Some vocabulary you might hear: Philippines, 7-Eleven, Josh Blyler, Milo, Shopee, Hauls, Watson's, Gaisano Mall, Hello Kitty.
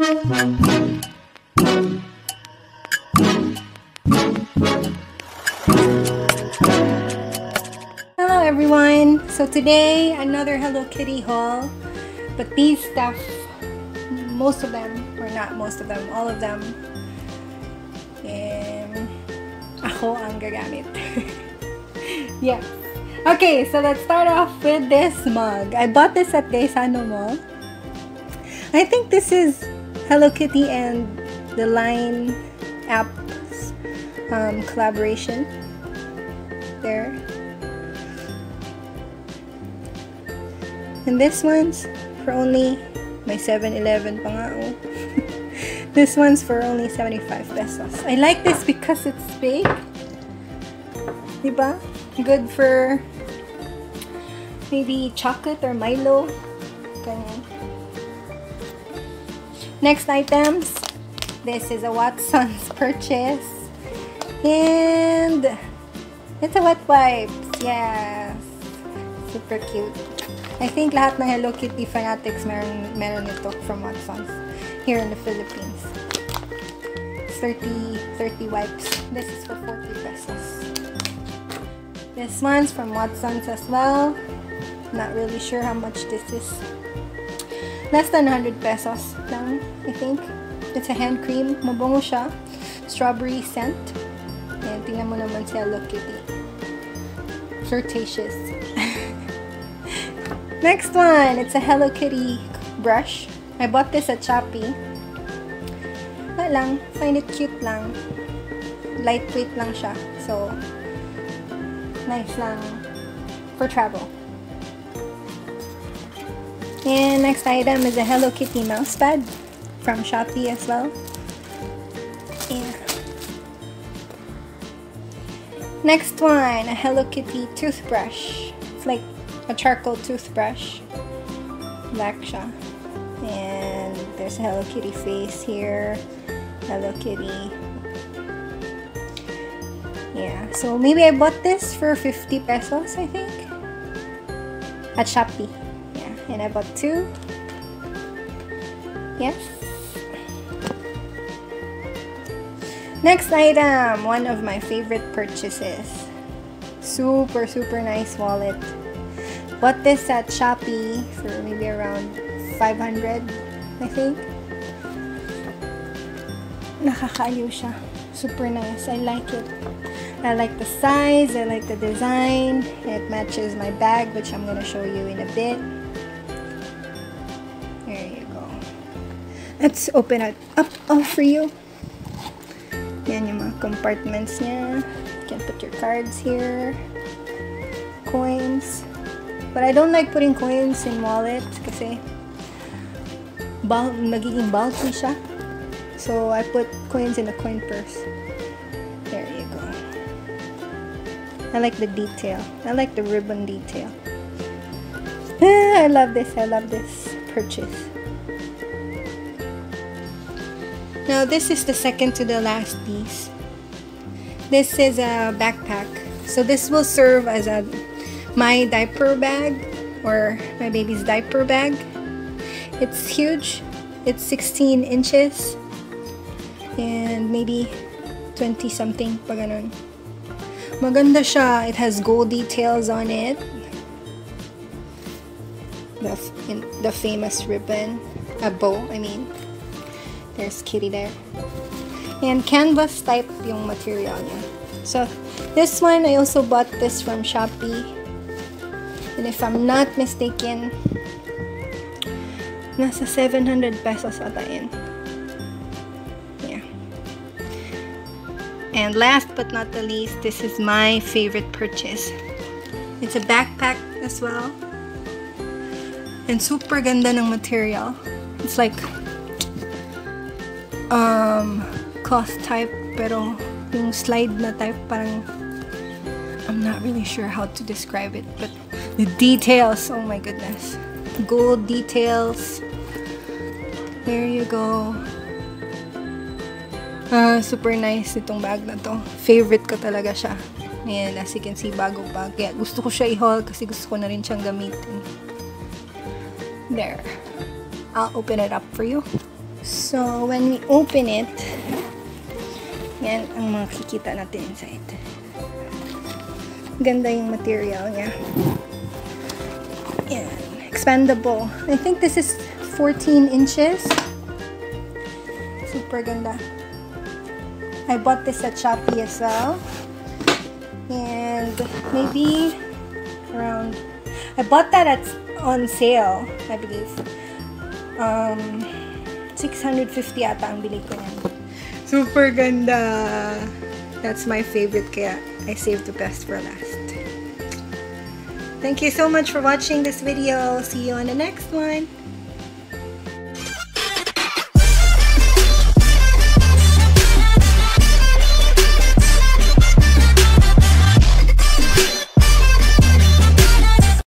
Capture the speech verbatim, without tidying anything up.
Hello everyone! So today, another Hello Kitty haul. But these stuff, most of them, or not most of them, all of them, um, ako ang gagamit. Yeah. Okay, so let's start off with this mug. I bought this at Gaisano Mall. I think this is Hello Kitty and the Line app's um, collaboration there. And this one's for only my seven eleven pa nga oh. This one's for only seventy-five pesos. I like this because it's big. Diba? Good for maybe chocolate or Milo. Ganyan. Next items, this is a Watson's purchase, and it's a wet wipes, yes, super cute. I think lahat ng Hello Kitty fanatics meron, meron ito from Watson's here in the Philippines. thirty, thirty wipes, this is for forty pesos. This one's from Watson's as well, not really sure how much this is. Less than one hundred pesos lang, I think. It's a hand cream. Mabango siya. Strawberry scent. And tingnan mo naman si Hello Kitty. Flirtatious. Next one. It's a Hello Kitty brush. I bought this at Shopee. Wala lang. Find it cute lang. Lightweight lang siya. So, nice lang for travel. And next item is a Hello Kitty mouse pad from Shopee as well. Yeah. Next one, a Hello Kitty toothbrush. It's like a charcoal toothbrush. Black siya. And there's a Hello Kitty face here. Hello Kitty. Yeah, so maybe I bought this for fifty pesos, I think. At Shopee. And I bought two. Yes. Next item, one of my favorite purchases. Super, super nice wallet. Bought this at Shopee for maybe around five hundred, I think. Nakakaaliw siya. Super nice. I like it. I like the size. I like the design. It matches my bag, which I'm gonna show you in a bit. There you go. Let's open it up all for you. Yan yung mga compartments niya. You can put your cards here. Coins. But I don't like putting coins in wallets kasi bal magiging bulky siya. So I put coins in a coin purse. There you go. I like the detail. I like the ribbon detail. Ah, I love this. I love this. Purchase. Now this is the second to the last piece. This is a backpack, so this will serve as a my diaper bag or my baby's diaper bag. It's huge. It's sixteen inches and maybe twenty something pa ganun. Maganda siya. It has gold details on it. The, in the famous ribbon, a bow, I mean. There's Kitty there. And canvas type yung material niya. So, this one, I also bought this from Shopee. And if I'm not mistaken, nasa seven hundred pesos ata yun. Yeah. And last but not the least, this is my favorite purchase. It's a backpack as well. And super ganda ng material. It's like um, cloth type, pero yung slide na type, parang I'm not really sure how to describe it, but the details, oh my goodness. Gold details. There you go. Uh, super nice itong bag na to. Favorite ko talaga siya. Ayan, as you can see, bago pa. Kaya gusto ko siya i-haul kasi gusto ko na rin siyang gamitin. There. I'll open it up for you. So, when we open it, yan ang makikita natin inside. Ganda yung material niya. Yan. Expandable. I think this is fourteen inches. Super ganda. I bought this at Shopee as well. And maybe around... I bought that at on sale, I believe. Um, six hundred fifty ata ang bili ko yan. Super ganda! That's my favorite, kaya I saved the best for last. Thank you so much for watching this video. See you on the next one.